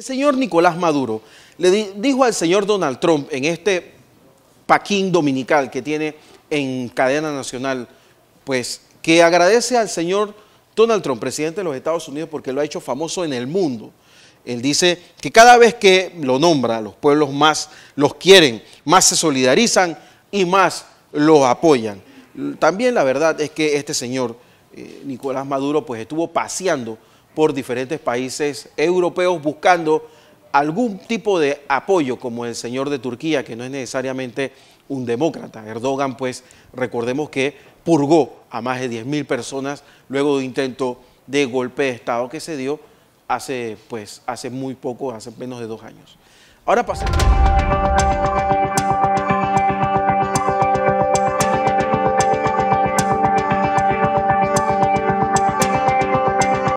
El señor Nicolás Maduro le dijo al señor Donald Trump en este paquín dominical que tiene en cadena nacional, pues que agradece al señor Donald Trump, presidente de los Estados Unidos, porque lo ha hecho famoso en el mundo. Él dice que cada vez que lo nombra, los pueblos más los quieren, más se solidarizan y más los apoyan. También la verdad es que este señor Nicolás Maduro pues estuvo paseando por diferentes países europeos buscando algún tipo de apoyo, como el señor de Turquía, que no es necesariamente un demócrata. Erdogan, pues, recordemos que purgó a más de 10.000 personas luego de un intento de golpe de Estado que se dio hace muy poco, hace menos de 2 años. Ahora pasamos.